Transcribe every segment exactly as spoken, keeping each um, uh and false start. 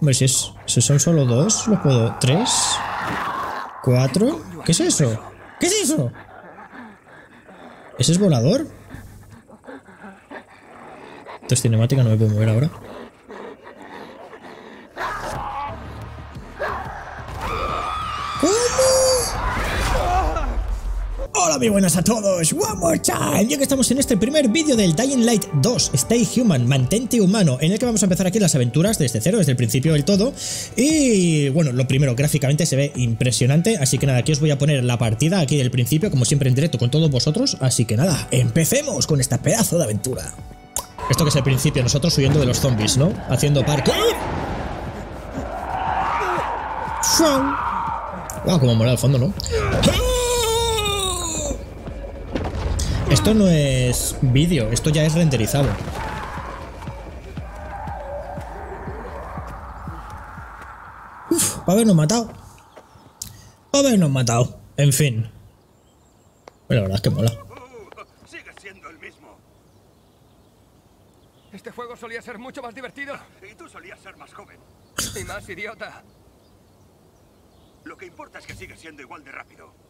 Hombre, si, es, si son solo dos, lo puedo... ¿Tres? ¿Cuatro? ¿Qué es eso? ¿Qué es eso? ¿Ese es volador? Esto es cinemática, no me puedo mover ahora. Hola, muy buenas a todos, one more time. Ya que estamos en este primer vídeo del Dying Light dos Stay Human, mantente humano, en el que vamos a empezar aquí las aventuras desde cero, desde el principio del todo. Y bueno, lo primero, gráficamente se ve impresionante, así que nada, aquí os voy a poner la partida aquí del principio, como siempre en directo con todos vosotros. Así que nada, empecemos con esta pedazo de aventura. Esto que es el principio, nosotros huyendo de los zombies, ¿no? Haciendo parkour. Wow, como mola el fondo, ¿no? Esto no es vídeo, esto ya es renderizado. Uf, para habernos matado. Para habernos matado. En fin. Pero la verdad es que mola. Sigue siendo el mismo. Este juego solía ser mucho más divertido. Y tú solías ser más joven. Y más idiota. Lo que importa es que sigue siendo igual de rápido.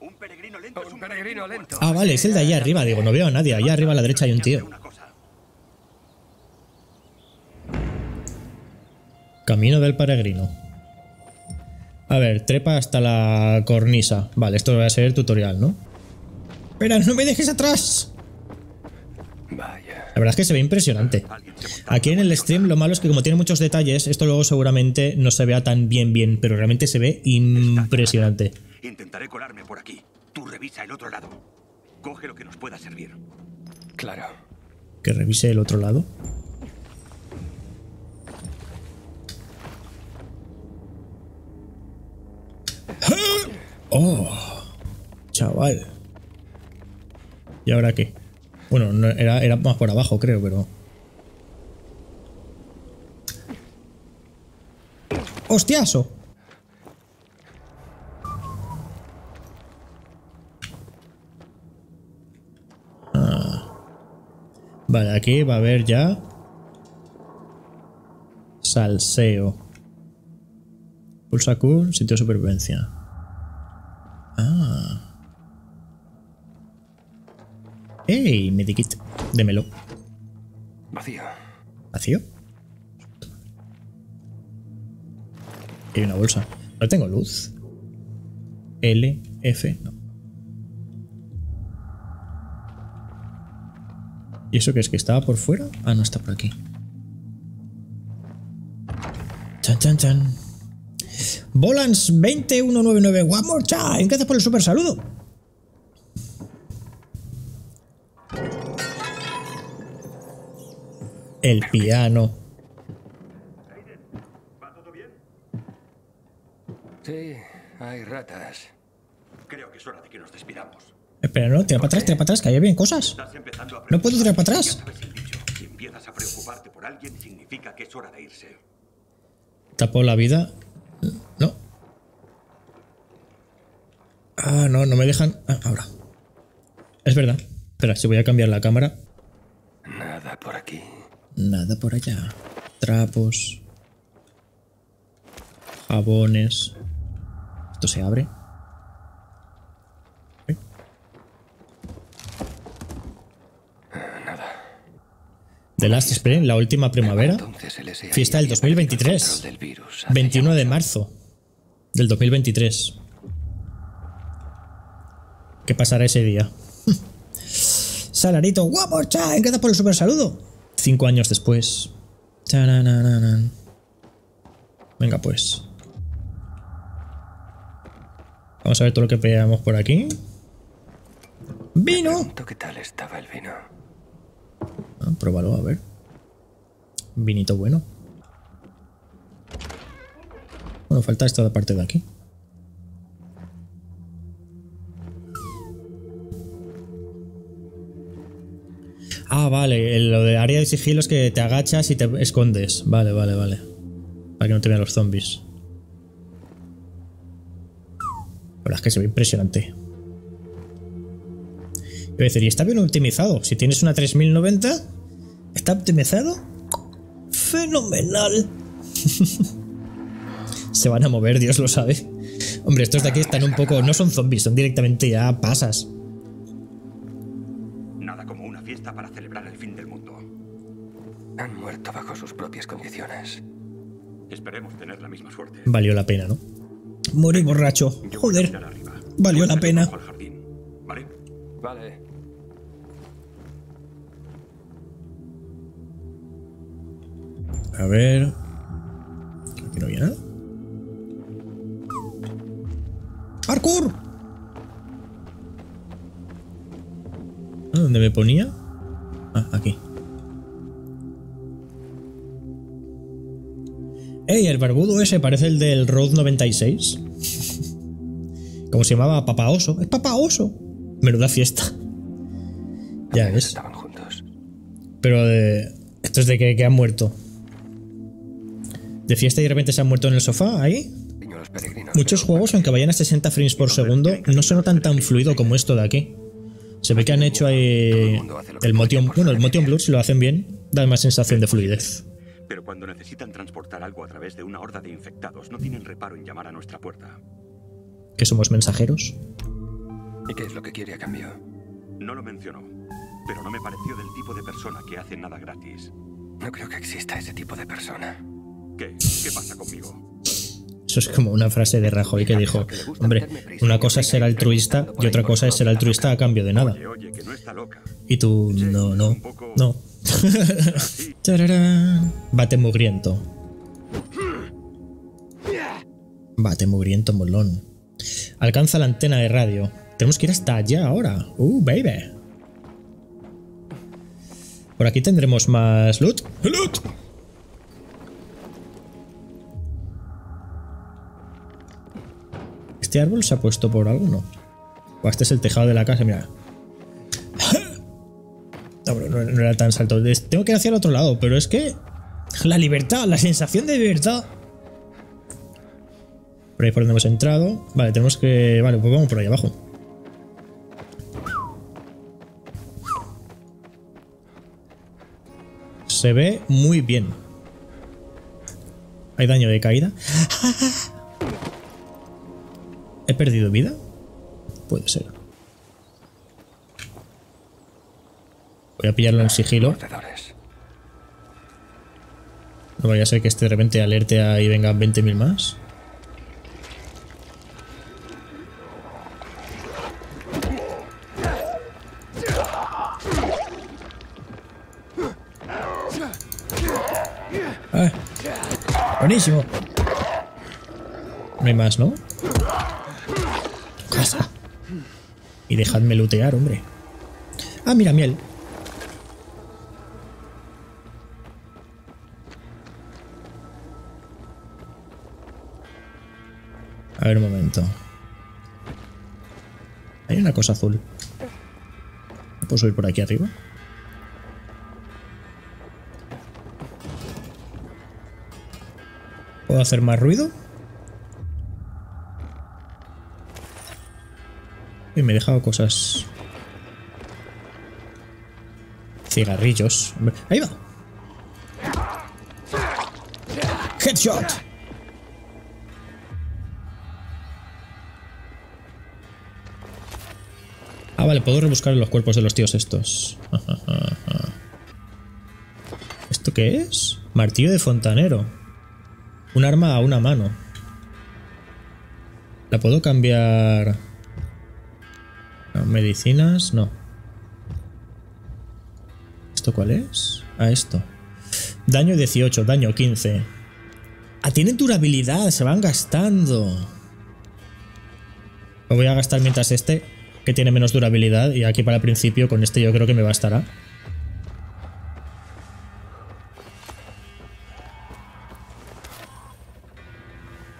Un peregrino lento es un peregrino lento. Ah, vale, es el de allá arriba, digo, no veo a nadie. Allá arriba a la derecha hay un tío. Camino del peregrino. A ver, trepa hasta la cornisa. Vale, esto va a ser el tutorial, ¿no? Espera, no me dejes atrás. La verdad es que se ve impresionante. Aquí en el stream lo malo es que como tiene muchos detalles, esto luego seguramente no se vea tan bien bien, pero realmente se ve impresionante. Intentaré colarme por aquí. Tú revisa el otro lado. Coge lo que nos pueda servir. Claro. Que revise el otro lado. Oh, chaval. ¿Y ahora qué? Bueno, no, era, era más por abajo, creo, pero... ¡Hostiaso! Vale, aquí va a haber ya salseo. Pulsa Q, sitio de supervivencia. Ah. ¡Ey! Medikit, démelo. Vacío. ¿Vacío? Hay una bolsa. No tengo luz. L, F, no. ¿Y eso qué es? ¿Que estaba por fuera? Ah, no, está por aquí. Chan, chan, chan. Volans dos uno nueve nueve. One more time. Gracias por el super saludo. El piano. ¿Va todo bien? Sí, hay ratas. Creo que es hora de que nos despidamos. Espera, no, tira para atrás, tira para atrás, que ahí bien cosas. No puedo tirar para atrás. Si empiezas a preocuparte por alguien, significa que es hora de irse. ¿Tapó la vida? No. Ah, no, no me dejan. Ah, ahora. Es verdad. Espera, si voy a cambiar la cámara. Nada por aquí. Nada por allá. Trapos. Jabones. Esto se abre. The Last Spring, la última primavera. Fiesta del dos mil veintitrés. veintiuno de marzo. Del dos mil veintitrés. ¿Qué pasará ese día? Salarito, guapo, cha, gracias por el super saludo. Cinco años después. Venga, pues. Vamos a ver todo lo que pegamos por aquí. ¡Vino! ¿Qué tal estaba el vino? Ah, pruébalo, a ver. Vinito bueno. Bueno, falta esta parte de aquí. Ah, vale, lo de área de sigilo es que te agachas y te escondes. Vale, vale, vale. Para que no te vean los zombies. La verdad es que se ve impresionante. Quiero decir, y está bien optimizado. Si tienes una tres mil noventa, está optimizado. Fenomenal. Se van a mover, Dios lo sabe. Hombre, estos de aquí están un poco... No son zombies, son directamente ya pasas. Nada como una fiesta para celebrar el fin del mundo. Han muerto bajo sus propias condiciones. Esperemos tener la misma suerte. Valió la pena, ¿no? Morí borracho. Joder. Valió la pena. Vale. Vale. A ver... Aquí no había nada. ¡Parkour! ¿Ah, dónde me ponía? Ah, aquí. ¡Ey! El barbudo ese parece el del Road noventa y seis. ¿Cómo se llamaba? Papa Oso. ¡Es Papa Oso! Menuda fiesta. Ya ves. Estaban juntos. Pero de... Esto es de que, que han muerto. De fiesta y de repente se han muerto en el sofá, ahí. Muchos juegos, aunque vayan a sesenta frames por segundo, no se notan tan fluido como esto de aquí. Se ve que han hecho ahí el motion, bueno, el motion blur, si lo hacen bien, da más sensación de fluidez. Pero cuando necesitan transportar algo a través de una horda de infectados, no tienen reparo en llamar a nuestra puerta. ¿Que somos mensajeros? ¿Y qué es lo que quiere a cambio? No lo mencionó, pero no me pareció del tipo de persona que hace nada gratis. No creo que exista ese tipo de persona. ¿Qué? ¿Qué pasa conmigo? Eso es como una frase de Rajoy que dijo, hombre, una cosa es ser altruista y otra cosa es ser altruista a cambio de nada. Y tú, no, no, no. Bate mugriento. Bate mugriento, molón. Alcanza la antena de radio. Tenemos que ir hasta allá ahora. Uh, baby. Por aquí tendremos más loot. ¡Loot! ¿Este árbol se ha puesto por alguno? O este es el tejado de la casa, mira. No, no, no era tan salto. Tengo que ir hacia el otro lado, pero es que... La libertad, la sensación de libertad. Por ahí por donde hemos entrado. Vale, tenemos que... Vale, pues vamos por ahí abajo. Se ve muy bien. Hay daño de caída. ¿He perdido vida? Puede ser. Voy a pillarlo en sigilo. No vaya a ser que este de repente alerte a y vengan veinte mil más. Ah, buenísimo. No hay más, ¿no? Casa. Y dejadme lootear, hombre. Ah, mira, miel. A ver, un momento. Hay una cosa azul. ¿Puedo subir por aquí arriba? ¿Puedo hacer más ruido? Y me he dejado cosas. Cigarrillos. Ahí va. Headshot. Ah, vale, puedo rebuscar en los cuerpos de los tíos estos. ¿Esto qué es? Martillo de fontanero. Un arma a una mano. La puedo cambiar... Medicinas, no. ¿Esto cuál es? Ah, esto. Daño dieciocho, daño quince. Ah, tienen durabilidad, se van gastando. Lo voy a gastar mientras este, que tiene menos durabilidad. Y aquí para el principio, con este yo creo que me bastará.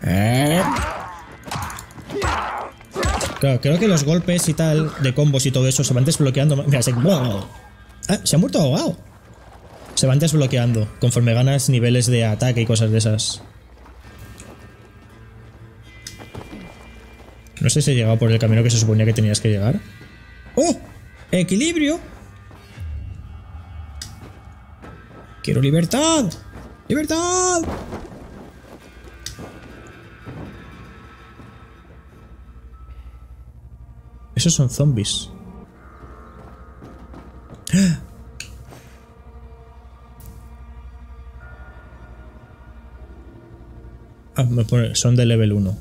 Eh... Claro, creo que los golpes y tal, de combos y todo eso, se van desbloqueando. Mira, se... ¡Wow! Ah, se ha muerto ahogado. Se van desbloqueando conforme ganas niveles de ataque y cosas de esas. No sé si he llegado por el camino que se suponía que tenías que llegar. ¡Oh! ¡Equilibrio! ¡Quiero libertad! ¡Libertad! Esos son zombies. ¡Ah! Ah, me pone, son de level uno.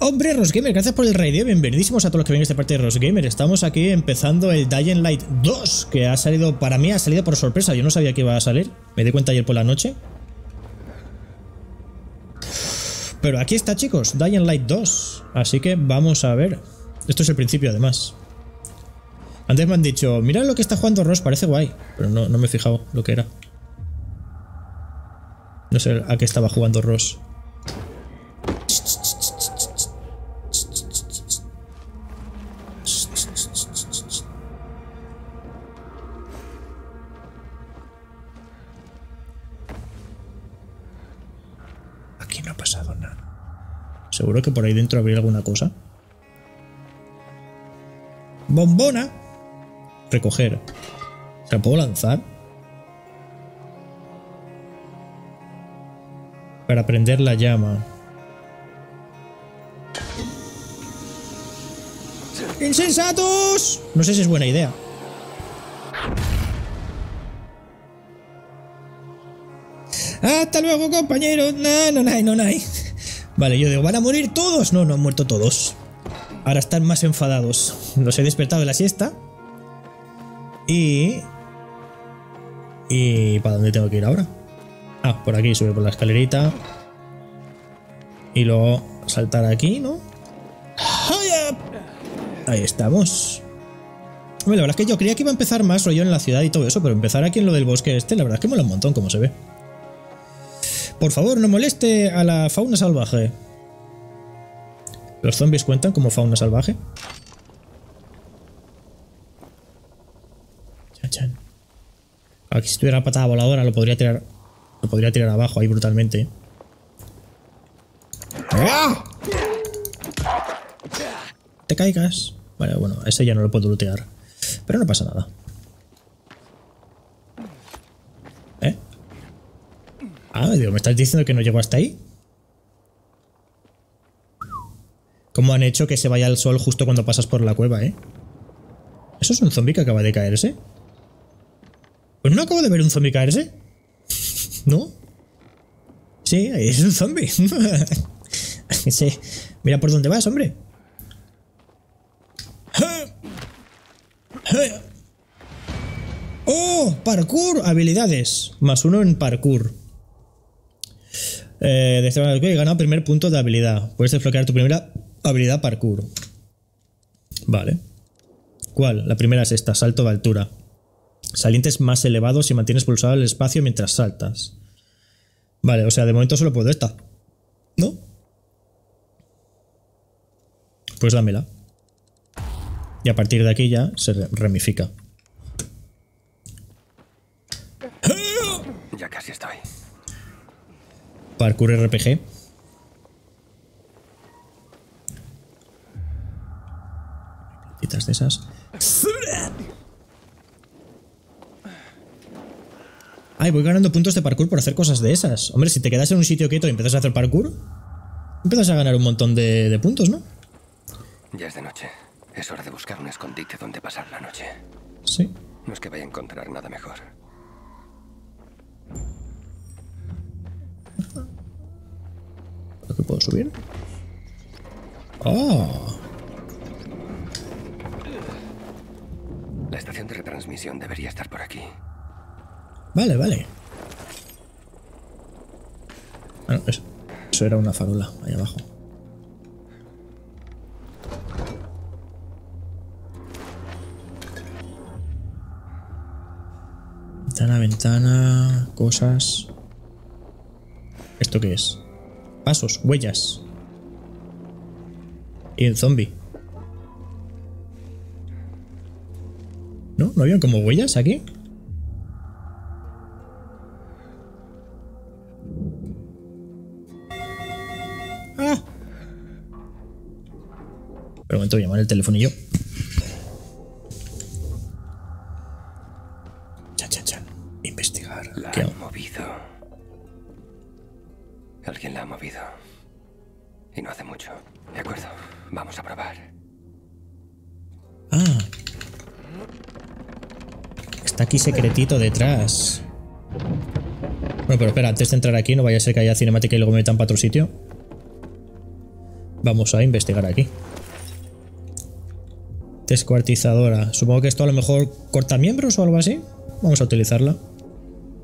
¡Hombre, Rosgamer! Gracias por el raideo. Bienvenidísimos a todos los que vienen de esta parte de Rosgamer. Estamos aquí empezando el Dying Light dos, que ha salido, para mí ha salido por sorpresa. Yo no sabía que iba a salir. Me di cuenta ayer por la noche. Pero aquí está, chicos, Dying Light dos. Así que vamos a ver. Esto es el principio, además. Antes me han dicho, mirad lo que está jugando Ross, parece guay. Pero no, no me he fijado lo que era. No sé a qué estaba jugando Ross. Aquí no ha pasado nada. Seguro que por ahí dentro habría alguna cosa. ¡Bombona! Recoger. ¿Se la puedo lanzar? Para prender la llama. ¡Insensatos! No sé si es buena idea. ¡Hasta luego, compañeros! No, no, no, no, no. Vale, yo digo, ¿van a morir todos? No, no han muerto todos. Ahora están más enfadados. Los he despertado de la siesta. Y... ¿Y para dónde tengo que ir ahora? Ah, por aquí, sube por la escalerita. Y luego saltar aquí, ¿no? Ahí estamos. Bueno, la verdad es que yo creía que iba a empezar más rollo en la ciudad y todo eso, pero empezar aquí en lo del bosque este, la verdad es que mola un montón como se ve. Por favor, no moleste a la fauna salvaje. ¿Los zombies cuentan como fauna salvaje? Chan, chan. Aquí si tuviera patada voladora lo podría tirar... Lo podría tirar abajo ahí brutalmente. ¡Ah! Te caigas. Vale, bueno, ese ya no lo puedo lootear. Pero no pasa nada. ¿Eh? Ah, digo, ¿me estás diciendo que no llego hasta ahí? ¿Cómo han hecho que se vaya el sol justo cuando pasas por la cueva, eh? ¿Eso es un zombie que acaba de caerse? Pues no acabo de ver un zombie caerse. ¿No? Sí, es un zombie. Sí. Mira por dónde vas, hombre. ¡Oh! ¡Parkour! Habilidades. Más uno en parkour. Eh, de este modo he ganado primer punto de habilidad. Puedes desbloquear tu primera habilidad parkour. Vale. ¿Cuál? La primera es esta, salto de altura. Salientes más elevados si mantienes pulsado el espacio mientras saltas. Vale, o sea, de momento solo puedo esta, ¿no? Pues dámela. Y a partir de aquí ya se ramifica. Ya casi estoy. Parkour R P G. Quitas de esas. Ay, voy ganando puntos de parkour por hacer cosas de esas. Hombre, si te quedas en un sitio quieto y empiezas a hacer parkour, empiezas a ganar un montón de, de puntos, ¿no? Ya es de noche. Es hora de buscar un escondite donde pasar la noche. Sí. No es que vaya a encontrar nada mejor. ¿Aquí puedo subir? ¡Oh! La estación de retransmisión debería estar por aquí. Vale, vale. Ah, no, eso, eso era una farola, ahí abajo. Ventana, ventana, cosas. ¿Esto qué es? Pasos, huellas. Y el zombie. ¿No? ¿No habían como huellas aquí? Pero un momento, voy a llamar el telefonillo. Chan, chan, chan. Investigar. La han movido. Alguien la ha movido. Y no hace mucho. De acuerdo, vamos a probar. Ah. Está aquí secretito detrás. Bueno, pero espera, antes de entrar aquí no vaya a ser que haya cinemática y luego me metan para otro sitio. Vamos a investigar aquí. Descuartizadora. Supongo que esto a lo mejor corta miembros o algo así. Vamos a utilizarla.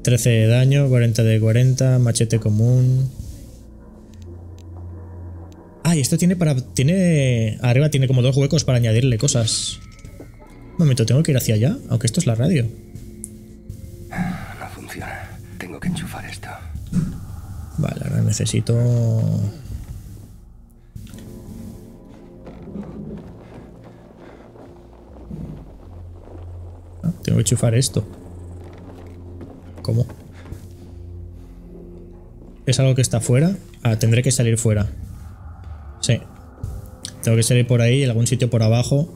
trece de daño, cuarenta de cuarenta, machete común. Ah, y esto tiene para... tiene... Arriba tiene como dos huecos para añadirle cosas. Un momento, tengo que ir hacia allá, aunque esto es la radio. No funciona. Tengo que enchufar esto. Vale, ahora necesito... Tengo que enchufar esto. ¿Cómo? ¿Es algo que está fuera? Ah, tendré que salir fuera. Sí. Tengo que salir por ahí, en algún sitio por abajo.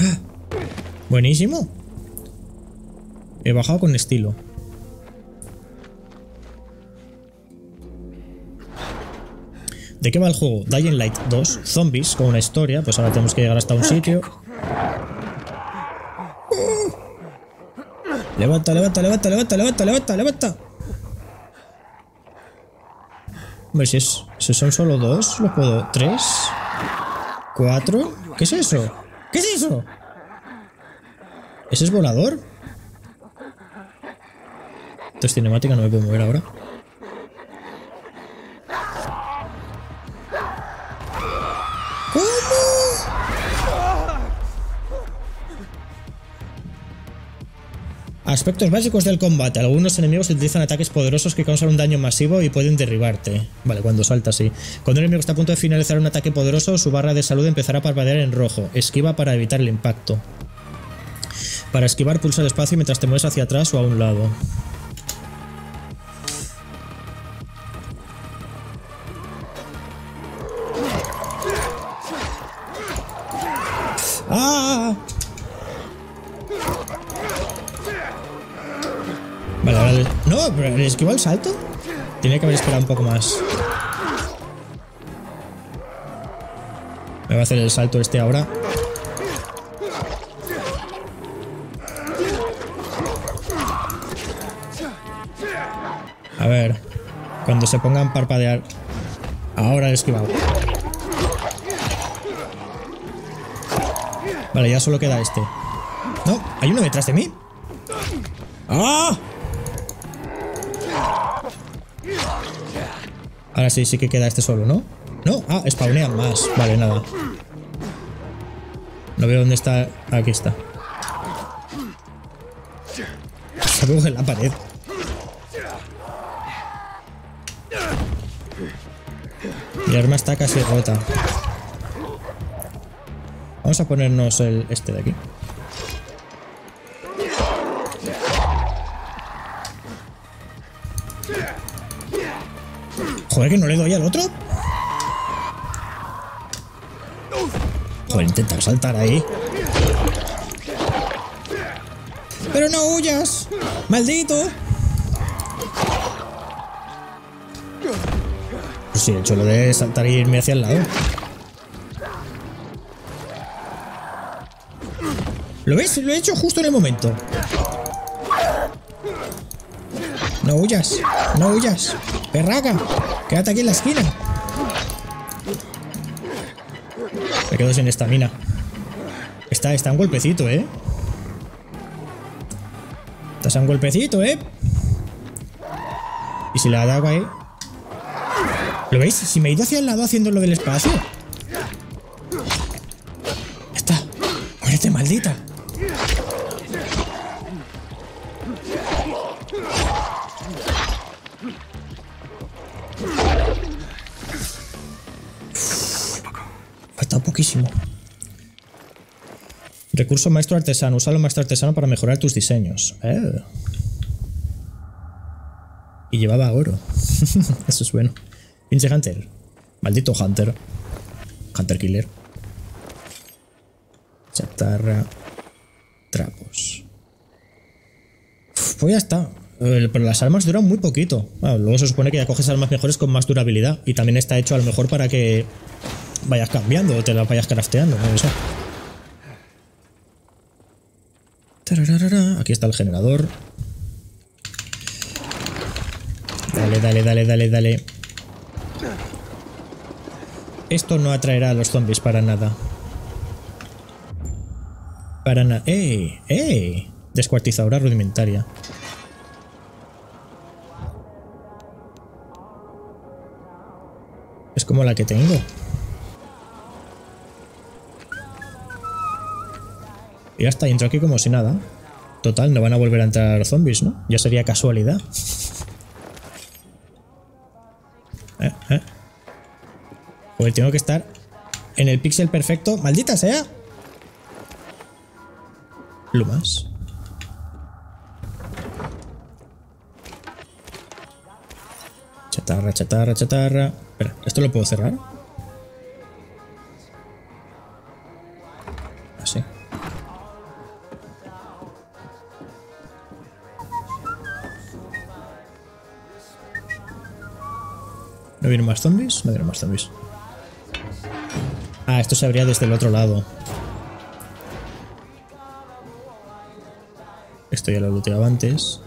¡Ah! ¡Buenísimo! He bajado con estilo. ¿De qué va el juego? Dying Light dos, zombies con una historia, pues ahora tenemos que llegar hasta un sitio. Levanta, levanta, levanta, levanta, levanta, levanta, levanta. Hombre, si, es, si son solo dos, los puedo... ¿Tres? ¿Cuatro? ¿Qué es eso? ¿Qué es eso? ¿Ese es volador? Esto es cinemática, no me puedo mover ahora. Aspectos básicos del combate. Algunos enemigos utilizan ataques poderosos que causan un daño masivo y pueden derribarte. Vale, cuando salta, sí. Cuando el enemigo está a punto de finalizar un ataque poderoso, su barra de salud empezará a parpadear en rojo. Esquiva para evitar el impacto. Para esquivar, pulsa despacio mientras te mueves hacia atrás o a un lado. ¡Ah! Vale, ahora el... No, pero ¿le esquivo el salto? Tenía que haber esperado un poco más. Me va a hacer el salto este ahora. A ver. Cuando se pongan a parpadear. Ahora el esquivado. Vale, ya solo queda este. No, hay uno detrás de mí. ¡Ah! Ahora sí, sí que queda este solo, ¿no? No, ah, spawnean más. Vale, nada. No veo dónde está... Aquí está. Se pegó en la pared. Mi arma está casi rota. Vamos a ponernos el... este de aquí. Joder, que no le doy al otro. Joder, intenta saltar ahí. Pero no huyas, maldito. Pues sí, he hecho lo de saltar e irme hacia el lado. ¿Lo ves? Lo he hecho justo en el momento. No huyas, no huyas. Perraca, quédate aquí en la esquina. Me quedo sin estamina. Está, está un golpecito, ¿eh? Está un golpecito, ¿eh? Y si la daba, ¿eh? ¿Lo veis? Si me he ido hacia el lado haciendo lo del espacio. Está. Muérete, maldita. Poquísimo. Recurso maestro artesano. Usalo maestro artesano para mejorar tus diseños. Eh. Y llevaba oro. Eso es bueno. Pinche Hunter. Maldito Hunter. Hunter Killer. Chatarra. Trapos. Uf, pues ya está. Pero las armas duran muy poquito. Bueno, luego se supone que ya coges armas mejores con más durabilidad. Y también está hecho a lo mejor para que vayas cambiando o te las vayas crafteando, no sé. Aquí está el generador. Dale, dale, dale, dale, dale. Esto no atraerá a los zombies para nada. Para nada. ¡Ey! ¡Ey! Descuartizadora rudimentaria. Es como la que tengo. Y hasta entro aquí como si nada. Total, no van a volver a entrar zombies, ¿no? Ya sería casualidad. Eh, eh. Pues tengo que estar en el píxel perfecto. ¡Maldita sea! Plumas. Chatarra, chatarra, chatarra. Espera, ¿esto lo puedo cerrar? Así. ¿No vienen más zombies? No vienen más zombies. Ah, esto se abría desde el otro lado. Esto ya lo looteaba antes.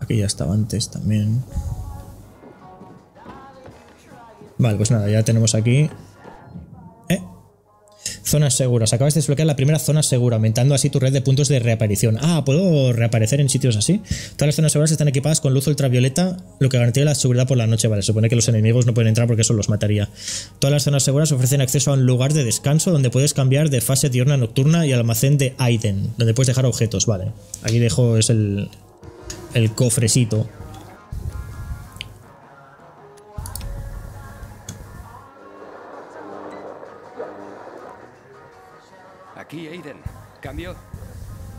Aquí ya estaba antes también. Vale, pues nada, ya tenemos aquí. ¿Eh? Zonas seguras. Acabas de desbloquear la primera zona segura, aumentando así tu red de puntos de reaparición. Ah, ¿puedo reaparecer en sitios así? Todas las zonas seguras están equipadas con luz ultravioleta, lo que garantiza la seguridad por la noche. Vale, se supone que los enemigos no pueden entrar porque eso los mataría. Todas las zonas seguras ofrecen acceso a un lugar de descanso donde puedes cambiar de fase diurna a nocturna y almacén de Aiden, donde puedes dejar objetos. Vale, aquí dejo es el, el cofrecito. Aquí, Aiden. Cambio.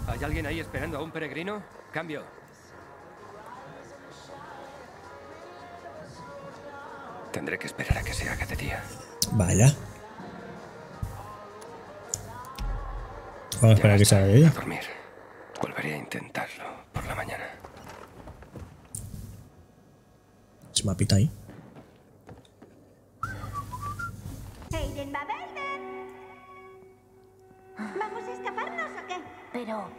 ¿Hay alguien ahí esperando a un peregrino? Cambio. Tendré que esperar a que se haga de día. Vaya. Vamos a esperar a que se haga de día. Dormir. Volveré a intentarlo por la mañana. ¿Es mapita ahí? Aiden va verde. ¿Vamos a escaparnos o qué? Pero...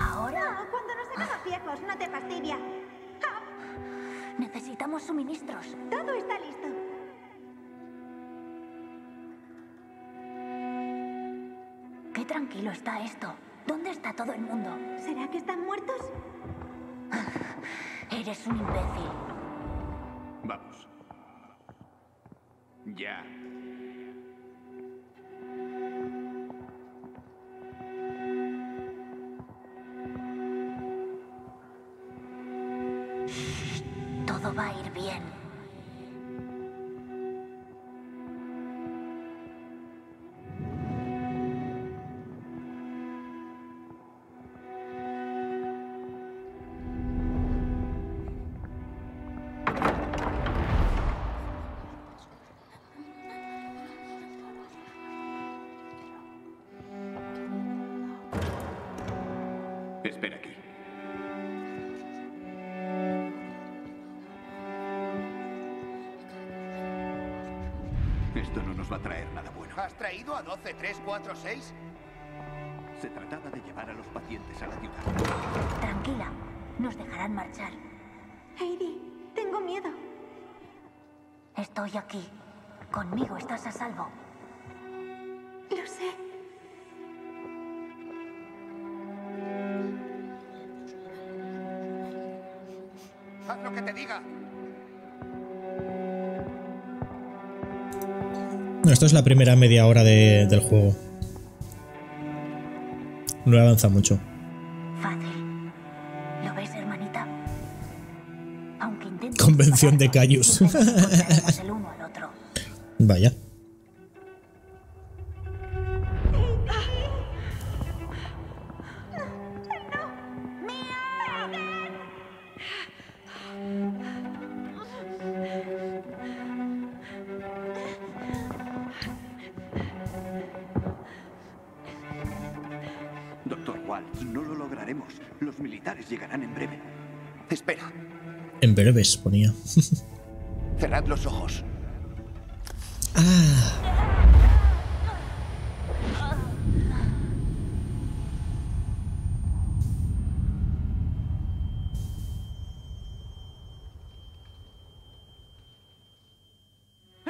¿ahora? No, cuando nos hagamos viejos, no te fastidia. Oh. Necesitamos suministros. Todo está listo. Qué tranquilo está esto. ¿Dónde está todo el mundo? ¿Será que están muertos? Eres un imbécil. Vamos. Ya. Todo va a ir bien. Espera aquí. Esto no nos va a traer nada bueno. ¿Has traído a uno dos tres cuatro seis? Se trataba de llevar a los pacientes a la ciudad. Tranquila, nos dejarán marchar. Heidi, tengo miedo. Estoy aquí. Conmigo estás a salvo. Lo sé. Haz lo que te diga. Esto es la primera media hora de, del juego. No avanza mucho. Fácil. ¿Lo ves, hermanita? Aunque intentes convención de Cayus. El uno al otro. Vaya. Doctor igual, no lo lograremos. Los militares llegarán en breve. Espera. En breves ponía. Cerrad los ojos. Ah.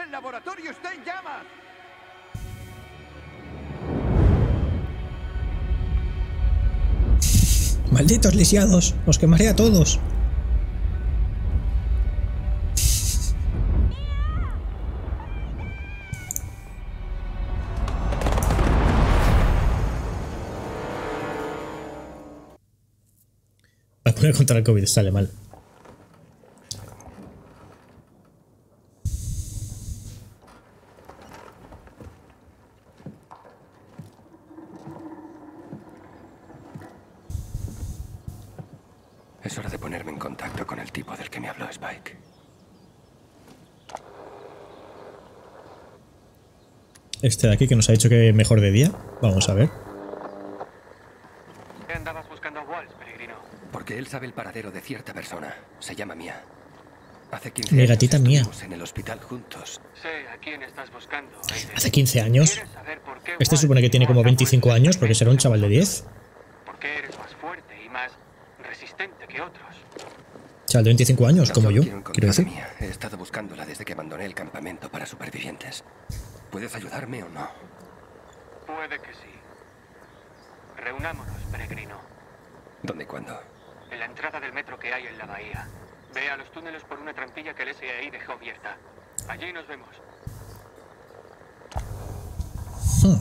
El laboratorio está en llamas. Malditos lisiados, os quemaré a todos. Vacuna contra el COVID sale mal. Es hora de ponerme en contacto con el tipo del que me habló Spike. Este de aquí que nos ha dicho que mejor de día. Vamos a ver. ¿Qué andabas buscando a Walsh, peregrino? Porque él sabe el paradero de cierta persona. Se llama Mía. Hace quince Mi gatita años Mía. En el hospital juntos. Sé a quién estás buscando. Hace quince años. Este supone que tiene como veinticinco años porque será un chaval de diez. Porque eres más fuerte y más resistente que otros. Chaval de veinticinco años, no como yo, quiero decir. Mía. He estado buscándola desde que abandoné el campamento para supervivientes. ¿Puedes ayudarme o no? Puede que sí. Reunámonos, peregrino. ¿Dónde y cuándo? En la entrada del metro que hay en la bahía. Ve a los túneles por una trampilla que el S A I dejó abierta. Allí nos vemos. Hmm.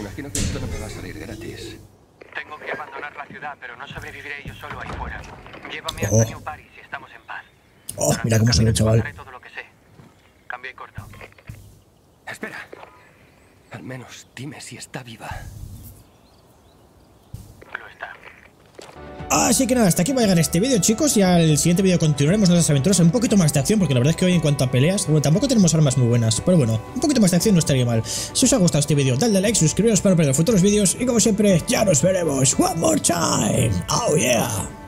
Imagino que esto no me va a salir gratis. Tengo que abandonar la ciudad, pero no sobreviviré yo solo ahí fuera. Llévame oh. a New Paris si estamos en paz. Oh, Durante mira cómo se ve, chaval. Todo lo que sé. Cambio y corto. Espera. Al menos dime si está viva. Lo está. Así que nada, hasta aquí va a llegar este vídeo, chicos. Y al siguiente vídeo continuaremos nuestras aventuras en un poquito más de acción, porque la verdad es que hoy en cuanto a peleas, bueno, tampoco tenemos armas muy buenas, pero bueno, un poquito más de acción no estaría mal. Si os ha gustado este vídeo, dadle a like, suscribiros para no perder futuros vídeos y como siempre, ya nos veremos one more time. Oh yeah.